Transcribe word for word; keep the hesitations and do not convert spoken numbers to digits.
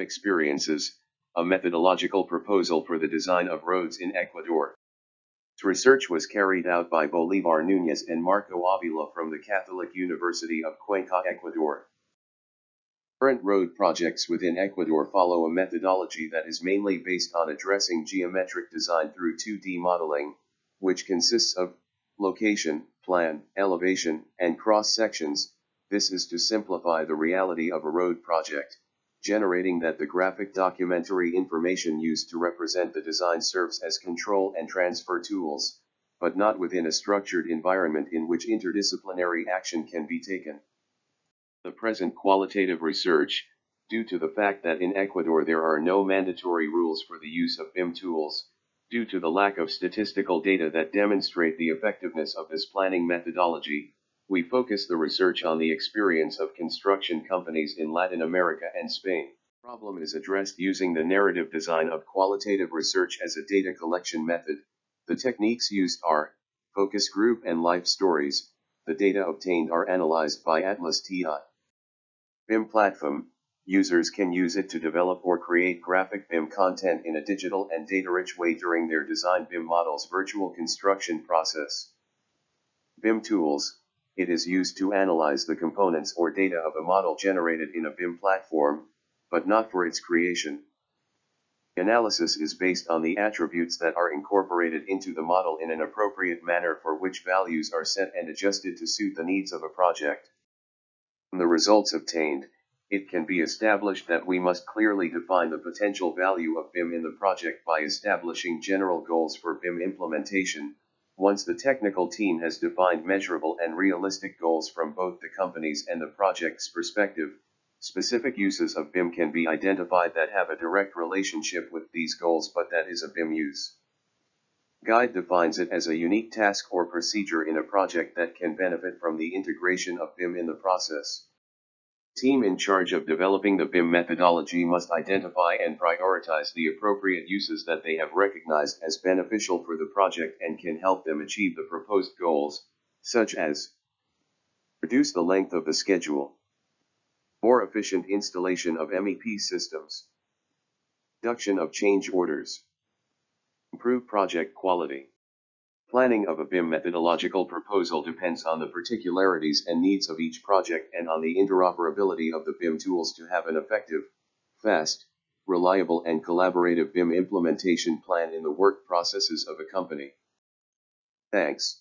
B I M Experiences, a methodological proposal for the design of roads in Ecuador. The research was carried out by Bolívar Núñez and Marco Avila from the Catholic University of Cuenca, Ecuador. Current road projects within Ecuador follow a methodology that is mainly based on addressing geometric design through two D modeling, which consists of location, plan, elevation, and cross-sections. This is to simplify the reality of a road project, generating that the graphic documentary information used to represent the design serves as control and transfer tools, but not within a structured environment in which interdisciplinary action can be taken. The present qualitative research, due to the fact that in Ecuador there are no mandatory rules for the use of B I M tools, due to the lack of statistical data that demonstrate the effectiveness of this planning methodology, we focus the research on the experience of construction companies in Latin America and Spain. The problem is addressed using the narrative design of qualitative research as a data collection method. The techniques used are focus group and life stories. The data obtained are analyzed by Atlas T I. B I M platform. Users can use it to develop or create graphic B I M content in a digital and data-rich way during their design B I M model's virtual construction process. B I M tools. It is used to analyze the components or data of a model generated in a B I M platform, but not for its creation. Analysis is based on the attributes that are incorporated into the model in an appropriate manner, for which values are set and adjusted to suit the needs of a project. From the results obtained, it can be established that we must clearly define the potential value of B I M in the project by establishing general goals for B I M implementation. Once the technical team has defined measurable and realistic goals from both the company's and the project's perspective, specific uses of B I M can be identified that have a direct relationship with these goals, but that is a B I M use. Guide defines it as a unique task or procedure in a project that can benefit from the integration of B I M in the process. The team in charge of developing the B I M methodology must identify and prioritize the appropriate uses that they have recognized as beneficial for the project and can help them achieve the proposed goals, such as reduce the length of the schedule, more efficient installation of M E P systems, reduction of change orders, improve project quality. Planning of a B I M methodological proposal depends on the particularities and needs of each project and on the interoperability of the B I M tools to have an effective, fast, reliable and collaborative B I M implementation plan in the work processes of a company. Thanks.